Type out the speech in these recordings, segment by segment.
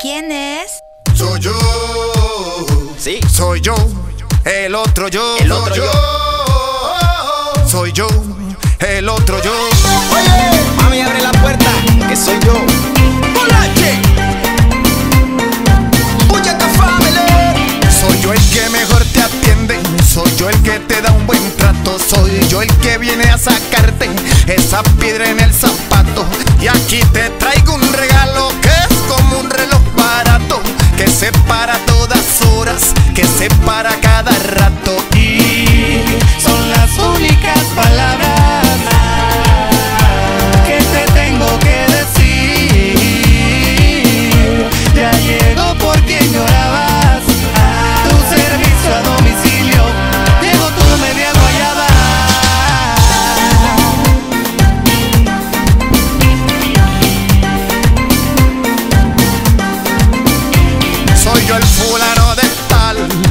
¿Quién es? Soy yo. Sí. Soy yo. El otro yo. El otro yo. Soy yo. El otro yo. Oye, mami, abre la puerta, que soy yo. ¡Polache! ¡Pucheta family! Soy yo el que mejor te atiende. Soy yo el que te da un buen trato. Soy yo el que viene a sacarte esa piedra en el zapato. Y aquí te traigo un regalo que es como un reloj barato, que se para a todas horas, que se para cada rato. Y son las únicas palabras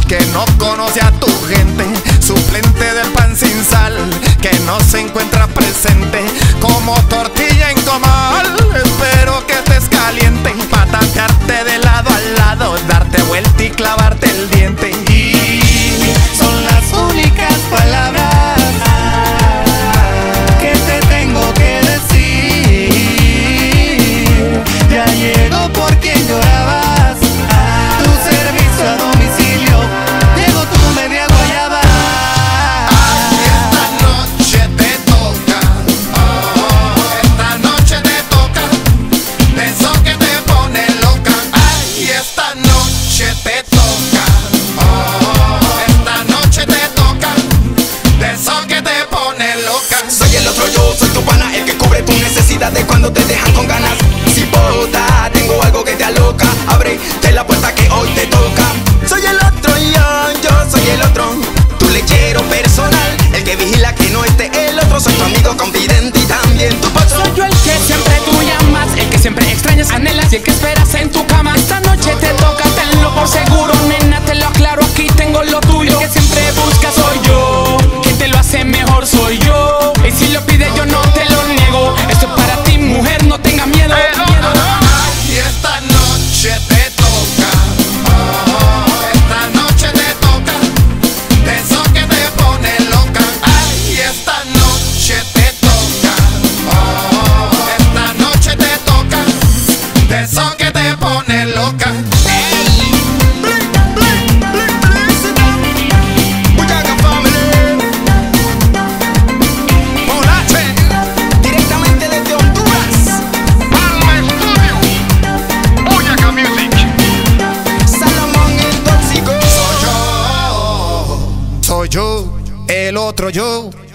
que no conoce a tu gente, suplente del pan sin sal, que no se encuentra presente, como tortilla en comal. Espero que estés caliente, pa' tantearte de lado a lado, darte vuelta y clavarte el diente. Y son las únicas palabras que te tengo que decir. Ya llegó por quien lloraba. Cuando te dejan con ganas, si bota, tengo algo que te aloca. Ábrete la puerta que hoy te toca. Soy el otro yo, yo soy el otro, tu lechero personal, el que vigila que no esté el otro. Soy tu amigo, confidente y también tu patrón. Soy yo el que siempre tú llamas, el que siempre extrañas, anhelas y el que esperas en tu cama. Esta noche te toca, tenlo por seguro, nena, te lo aclaro, aquí tengo lo tuyo. El que siempre busca soy yo, quien te lo hace mejor soy yo, y si lo pide yo no te lo niego. Esto es para ti, mujer, no tengas miedo. Aquí esta noche te toca, esta noche te toca, de eso que te pone loca. Aquí esta noche te toca, esta noche te toca, de eso que te pone loca. Soy yo, el otro yo.